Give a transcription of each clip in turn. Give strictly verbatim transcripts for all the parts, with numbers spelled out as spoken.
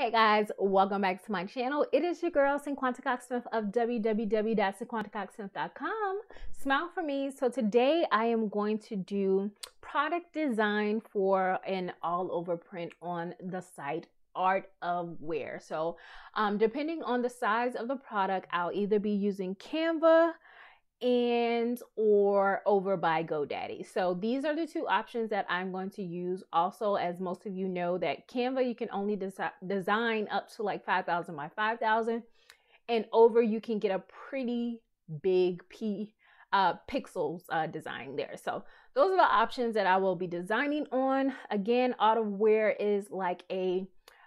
Hey guys, welcome back to my channel. It is your girl, Cinquanta Cox-Smith of w w w dot cinquanta cox smith dot com. Smile for me. So today I am going to do product design for an all over print on the site Art of Where. So um, depending on the size of the product, I'll either be using Canva and or Over by GoDaddy. So these are the two options that I'm going to use. Also, as most of you know, that Canva, you can only desi design up to like five thousand by five thousand, and Over, you can get a pretty big p uh, pixels uh, design there. So those are the options that I will be designing on. Again, Art of Where is like a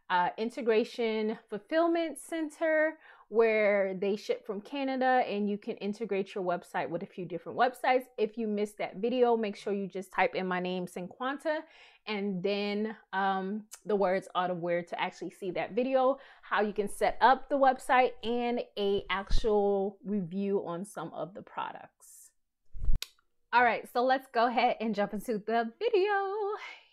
uh, integration fulfillment center where they ship from Canada, and you can integrate your website with a few different websites. If you missed that video, make sure you just type in my name, Cinquanta, and then um, the words Art of Where to actually see that video, how you can set up the website and a actual review on some of the products. All right, so let's go ahead and jump into the video.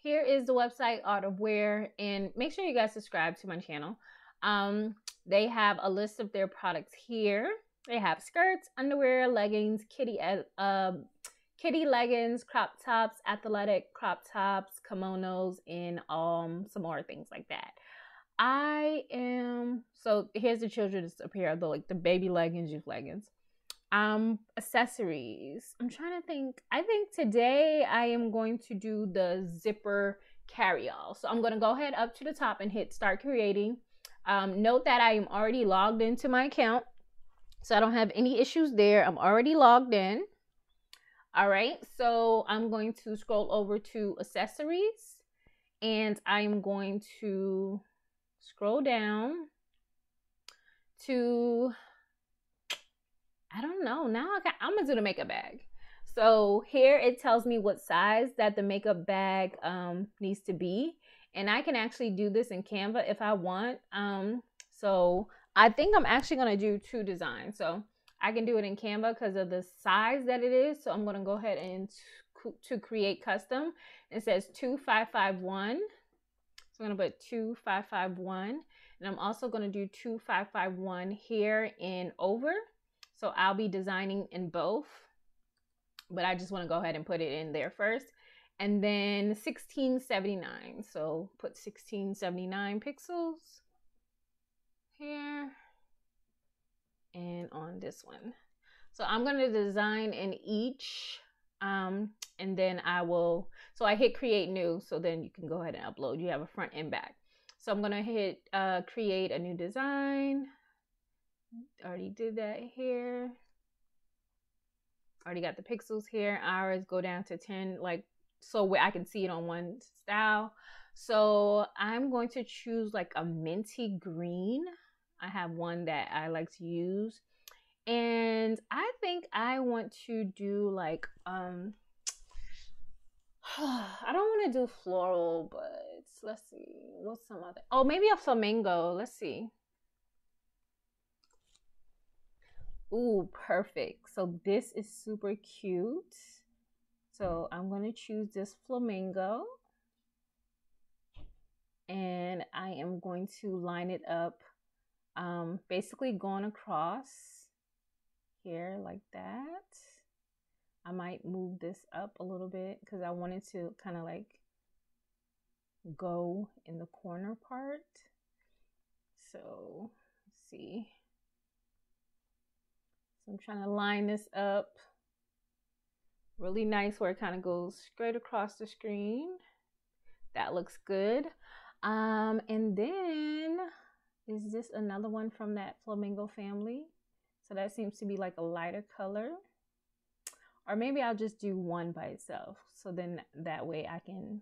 Here is the website Art of Where, and make sure you guys subscribe to my channel. Um, They have a list of their products here. They have skirts, underwear, leggings, kitty uh, kitty leggings, crop tops, athletic crop tops, kimonos, and um, some more things like that. I am, so here's the children's apparel, the, like the baby leggings, youth leggings. Um, accessories, I'm trying to think. I think today I am going to do the zipper carry-all. So I'm gonna go ahead up to the top and hit start creating. Um, note that I am already logged into my account, so I don't have any issues there. I'm already logged in. All right, so I'm going to scroll over to accessories, and I'm going to scroll down to, I don't know, now I got, I'm gonna do the makeup bag. So here it tells me what size that the makeup bag um, needs to be. And I can actually do this in Canva if I want. Um, so I think I'm actually gonna do two designs. So I can do it in Canva because of the size that it is. So I'm gonna go ahead and to create custom. It says two five five one. So I'm gonna put two five five one. And I'm also gonna do two five five one here in Over. So I'll be designing in both, but I just wanna go ahead and put it in there first. And then sixteen seventy-nine, so put sixteen seventy-nine pixels here and on this one. So I'm gonna design in each, um, and then I will, so I hit create new, so then you can go ahead and upload. You have a front and back. So I'm gonna hit uh, create a new design. Already did that here. Already got the pixels here. Ours go down to ten, like, so where I can see it on one style. So I'm going to choose like a minty green. I have one that I like to use, and I think I want to do like um I don't want to do floral, but let's see what's some other, oh maybe a flamingo. Let's see. Ooh, perfect. So this is super cute. So I'm going to choose this flamingo, and I am going to line it up, um, basically going across here like that. I might move this up a little bit because I wanted to kind of like go in the corner part. So let's see. So I'm trying to line this up. Really nice where it kind of goes straight across the screen. That looks good. Um, and then is this another one from that flamingo family? So that seems to be like a lighter color. Or maybe I'll just do one by itself. So then that way I can,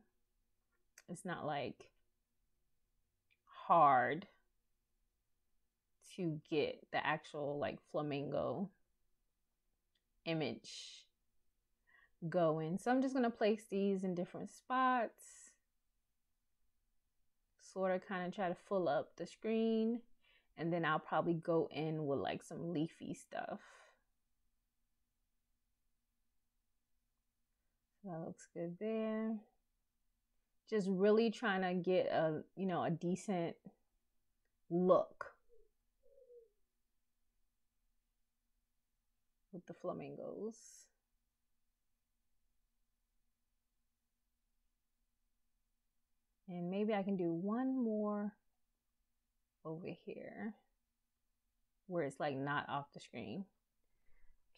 it's not like hard to get the actual like flamingo image going. So I'm just gonna place these in different spots, sort of kind of try to fill up the screen, and then I'll probably go in with like some leafy stuff. That looks good there. Just really trying to get a, you know, a decent look with the flamingos. And maybe I can do one more over here where it's like not off the screen.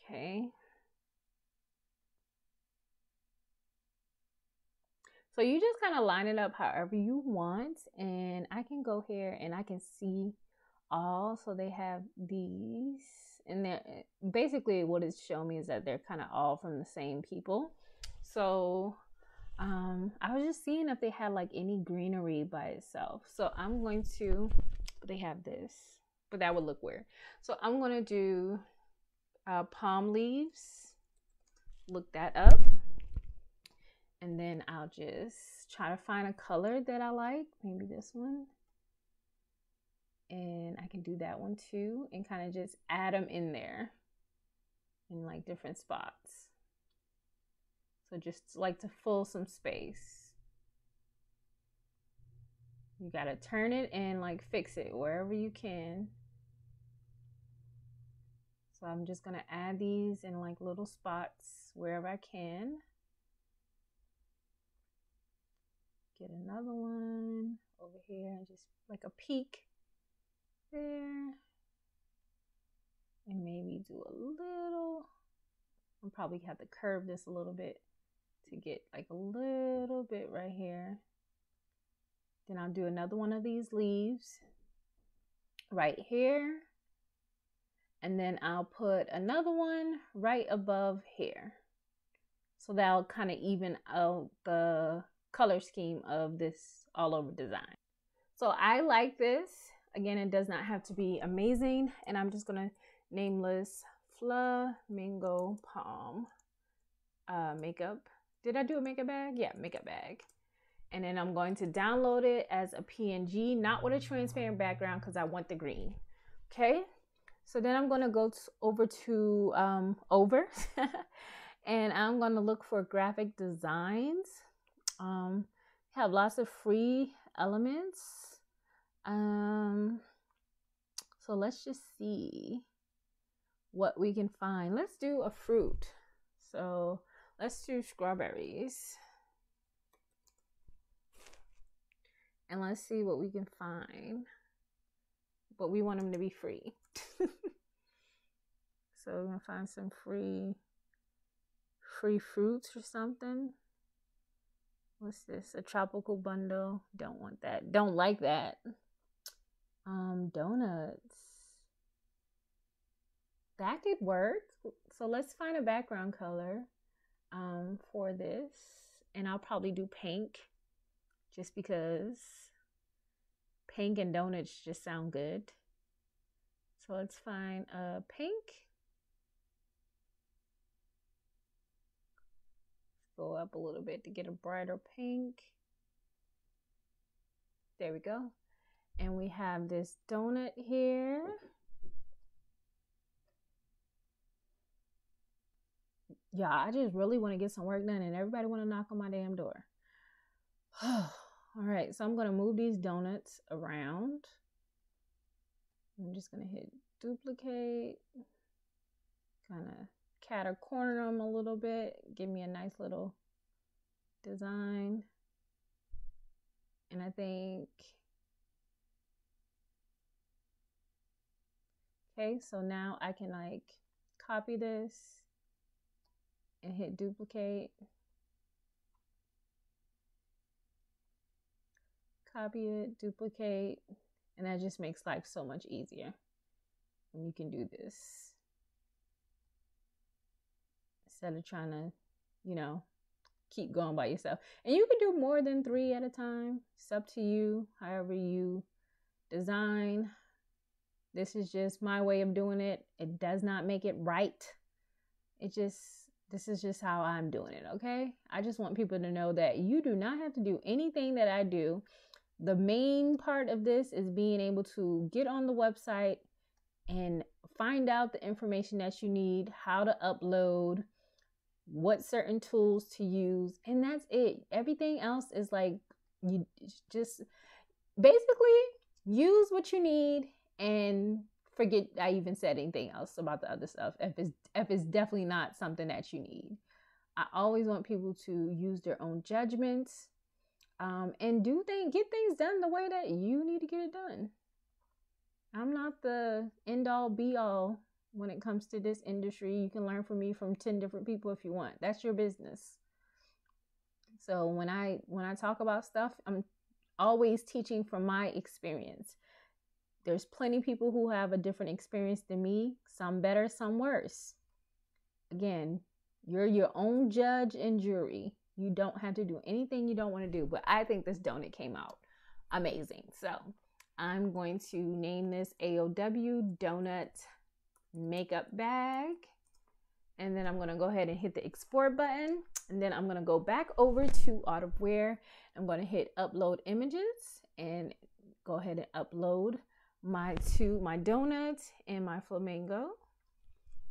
Okay. So you just kind of line it up however you want, and I can go here and I can see all. So they have these, and they're basically what it's showing me is that they're kind of all from the same people. So um, I was just seeing if they had like any greenery by itself. So I'm going to, they have this, but that would look weird. So I'm going to do uh, palm leaves, look that up. And then I'll just try to find a color that I like, maybe this one. And I can do that one too, and kind of just add them in there in like different spots. So just like to fill some space. You gotta turn it and like fix it wherever you can. So I'm just gonna add these in like little spots wherever I can. Get another one over here, just like a peak there, and maybe do a little. I'll probably have to curve this a little bit to get like a little bit right here. Then I'll do another one of these leaves right here, and then I'll put another one right above here, so that'll kind of even out the color scheme of this all over design. So I like this. Again, it does not have to be amazing, and I'm just gonna name this Flamingo Palm uh, makeup. Did I do a makeup bag? Yeah, makeup bag. And then I'm going to download it as a P N G, not with a transparent background because I want the green. Okay, so then I'm gonna go over to um, Over and I'm gonna look for graphic designs. Um, have lots of free elements. Um, so let's just see what we can find. Let's do a fruit. So let's do strawberries. And let's see what we can find. But we want them to be free. So we're gonna find some free, free fruits or something. What's this? A tropical bundle. Don't want that. Don't like that. Um, donuts. That could work. So let's find a background color um, for this. And I'll probably do pink just because pink and donuts just sound good. So let's find a pink. Go up a little bit to get a brighter pink. There we go. And we have this donut here. Yeah, I just really want to get some work done, and everybody want to knock on my damn door. All right, so I'm going to move these donuts around. I'm just going to hit duplicate. Kind of cat or corner them a little bit, give me a nice little design. And I think, okay, so now I can like copy this and hit duplicate, copy it, duplicate, and that just makes life so much easier when you can do this. Instead of trying to, you know, keep going by yourself. And you can do more than three at a time. It's up to you, however you design. This is just my way of doing it. It does not make it right. It just, this is just how I'm doing it, okay? I just want people to know that you do not have to do anything that I do. The main part of this is being able to get on the website and find out the information that you need, how to upload, what certain tools to use, and that's it. Everything else is like, you just basically use what you need and forget I even said anything else about the other stuff. If it's, if it's definitely not something that you need. I always want people to use their own judgments um, and do things, get things done the way that you need to get it done. I'm not the end all be all when it comes to this industry. You can learn from me from ten different people if you want. That's your business. So when I when I talk about stuff, I'm always teaching from my experience. There's plenty of people who have a different experience than me, some better, some worse. Again, you're your own judge and jury. You don't have to do anything you don't want to do. But I think this donut came out amazing. So I'm going to name this A O W Donut Makeup Bag. And then I'm going to go ahead and hit the export button. And then I'm going to go back over to Art of Where. I'm going to hit upload images and go ahead and upload my two, my donut and my flamingo,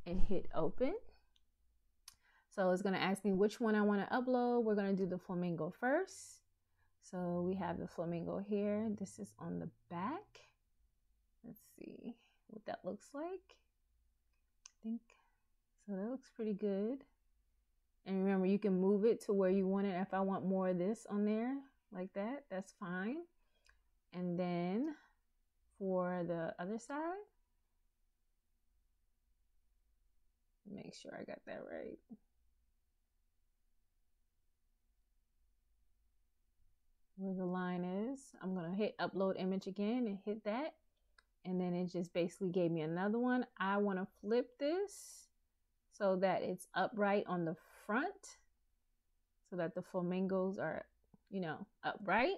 and hit open. So it's going to ask me which one I want to upload. We're going to do the flamingo first. So we have the flamingo here. This is on the back. Let's see what that looks like. I think so. That looks pretty good. And remember, you can move it to where you want it. If I want more of this on there like that, that's fine. And then for the other side, make sure I got that right. Where the line is, I'm gonna hit upload image again and hit that. And then it just basically gave me another one. I wanna flip this so that it's upright on the front so that the flamingos are, you know, upright.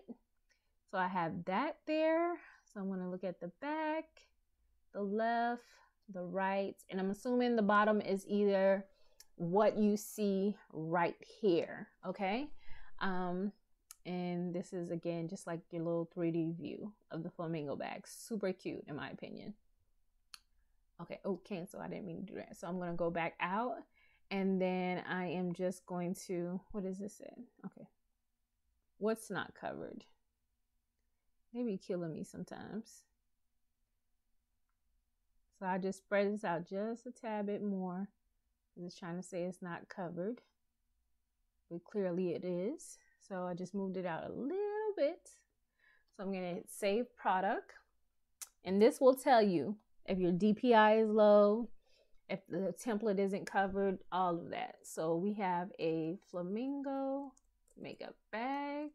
So I have that there. So I'm going to look at the back, the left, the right, and I'm assuming the bottom is either what you see right here, okay? Um, and this is, again, just like your little three D view of the flamingo bag. Super cute, in my opinion. Okay, oh, cancel. I didn't mean to do that. So I'm going to go back out, and then I am just going to, what is this in? Okay. What's not covered? They be killing me sometimes. So I just spread this out just a tad bit more. It's trying to say it's not covered, but clearly it is. So I just moved it out a little bit. So I'm gonna hit save product. And this will tell you if your D P I is low, if the template isn't covered, all of that. So we have a flamingo makeup bag.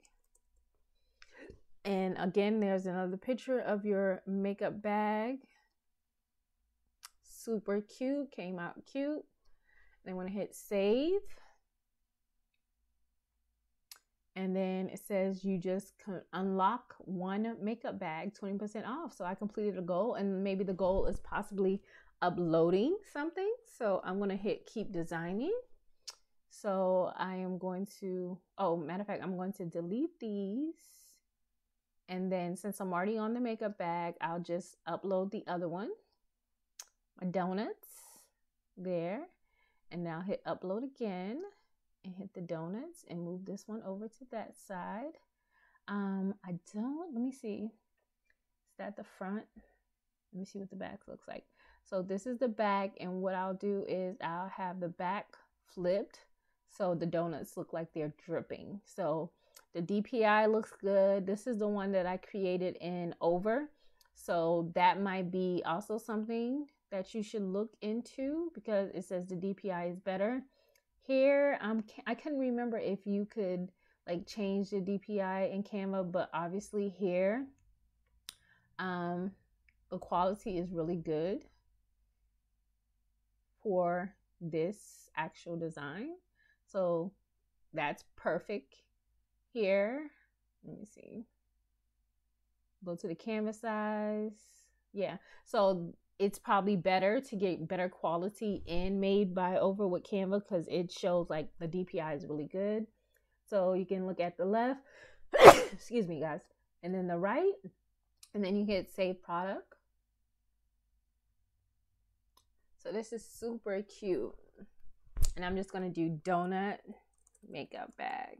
And again, there's another picture of your makeup bag. Super cute, came out cute. Then I'm gonna hit save. And then it says you just unlock one makeup bag, twenty percent off. So I completed a goal, and maybe the goal is possibly uploading something. So I'm gonna hit keep designing. So I am going to, oh, matter of fact, I'm going to delete these. And then since I'm already on the makeup bag, I'll just upload the other one, my donuts there. And now hit upload again and hit the donuts and move this one over to that side. Um, I don't, let me see. Is that the front? Let me see what the back looks like. So this is the back, and what I'll do is I'll have the back flipped so the donuts look like they're dripping. So the D P I looks good. This is the one that I created in Over. So that might be also something that you should look into, because it says the D P I is better. Here, um, I couldn't remember if you could like change the D P I in Canva, but obviously here, um, the quality is really good for this actual design. So that's perfect. Here, let me see, go to the canvas size. Yeah, so it's probably better to get better quality in made by Over with Canva, because it shows like the D P I is really good. So you can look at the left, excuse me guys, and then the right, and then you hit save product. So this is super cute, and I'm just gonna do donut makeup bag.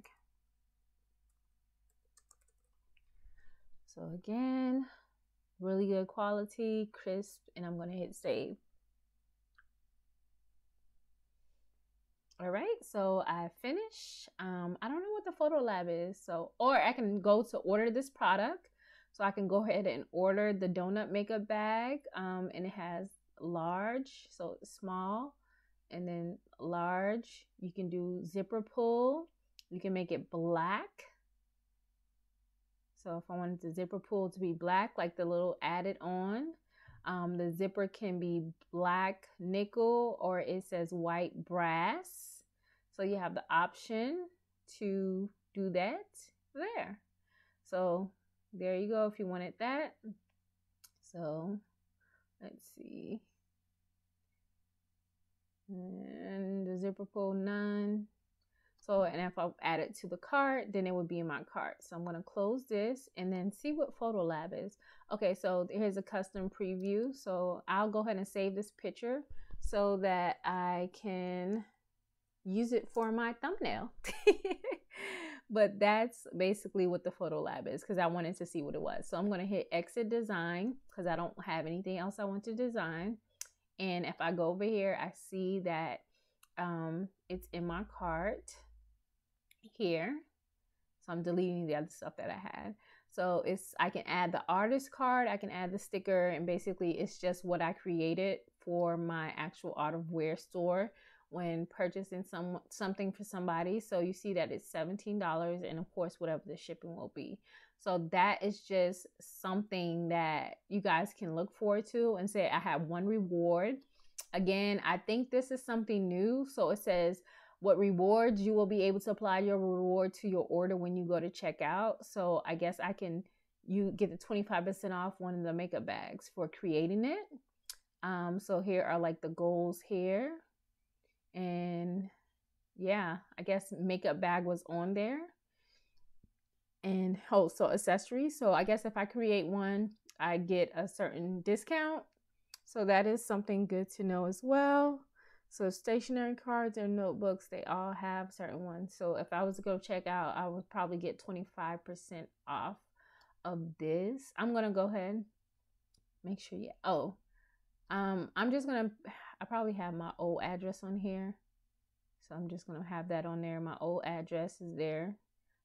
So again, really good quality, crisp, and I'm going to hit save. All right, so I finish. Um, I don't know what the photo lab is, so or I can go to order this product. So I can go ahead and order the donut makeup bag, um, and it has large, so small, and then large. You can do zipper pull. You can make it black. So if I wanted the zipper pull to be black, like the little added on, um, the zipper can be black nickel, or it says white brass. So you have the option to do that there. So there you go if you wanted that. So let's see. And the zipper pull, none. So, and if I add it to the cart, then it would be in my cart. So I'm going to close this and then see what Photo Lab is. Okay, so here's a custom preview. So I'll go ahead and save this picture so that I can use it for my thumbnail. But that's basically what the Photo Lab is, because I wanted to see what it was. So I'm going to hit exit design because I don't have anything else I want to design. And if I go over here, I see that um, it's in my cart here. So I'm deleting the other stuff that I had. So it's, I can add the artist card, I can add the sticker, and basically it's just what I created for my actual Art of Where store when purchasing some something for somebody. So you see that it's seventeen dollars, and of course whatever the shipping will be. So that is just something that you guys can look forward to and say I have one reward. Again, I think this is something new. So it says what rewards you will be able to apply your reward to your order when you go to checkout. So I guess I can, you get the twenty-five percent off one of the makeup bags for creating it. Um, so here are like the goals here. And yeah, I guess makeup bag was on there. And oh, so accessories. So I guess if I create one, I get a certain discount. So that is something good to know as well. So stationery cards or notebooks, they all have certain ones. So if I was to go check out, I would probably get twenty-five percent off of this. I'm going to go ahead, make sure you, oh, um, I'm just going to, I probably have my old address on here. So I'm just going to have that on there. My old address is there.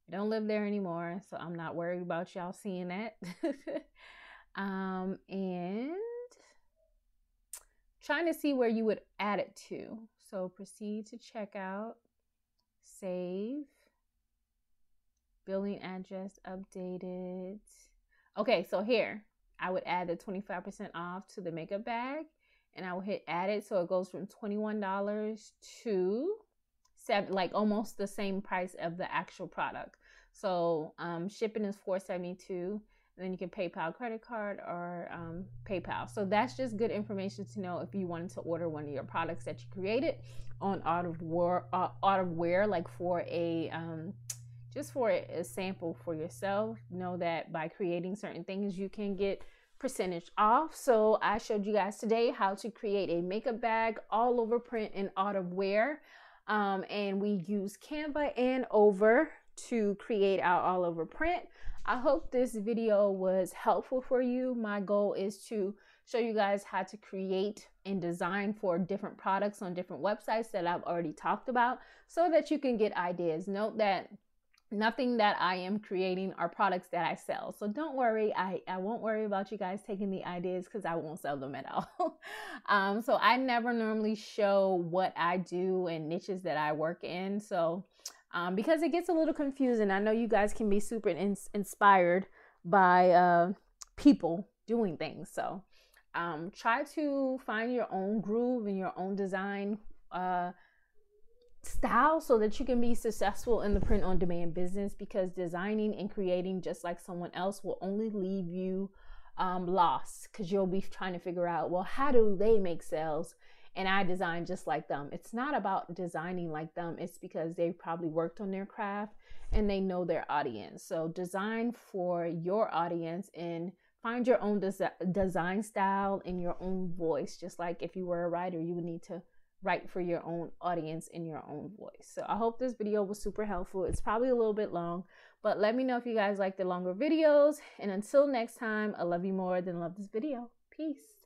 I don't live there anymore, so I'm not worried about y'all seeing that. um, and trying to see where you would add it to. So proceed to checkout, save, billing address updated. Okay, so here, I would add the twenty-five percent off to the makeup bag, and I will hit add it. So it goes from twenty-one dollars to seven, like almost the same price of the actual product. So um, shipping is four seventy-two. And then you can PayPal, credit card, or um, PayPal. So that's just good information to know if you wanted to order one of your products that you created on Art of Where, uh, Art of Where, like for a, um, just for a sample for yourself. Know that by creating certain things, you can get percentage off. So I showed you guys today how to create a makeup bag all over print in Art of Where. Um, and we use Canva and Over to create our all over print. I hope this video was helpful for you. My goal is to show you guys how to create and design for different products on different websites that I've already talked about so that you can get ideas. Note that nothing that I am creating are products that I sell. So don't worry, I, I won't worry about you guys taking the ideas because I won't sell them at all. um, so I never normally show what I do and niches that I work in. So Um, because it gets a little confusing. I know you guys can be super in inspired by uh, people doing things. So um, try to find your own groove and your own design uh, style so that you can be successful in the print on demand business, because designing and creating just like someone else will only leave you um, lost, because you'll be trying to figure out, well, how do they make sales? And I design just like them. It's not about designing like them. It's because they probably worked on their craft and they know their audience. So design for your audience and find your own des design style and your own voice. Just like if you were a writer, you would need to write for your own audience in your own voice. So I hope this video was super helpful. It's probably a little bit long, But let me know if you guys like the longer videos. And until next time, I love you more than love this video. Peace.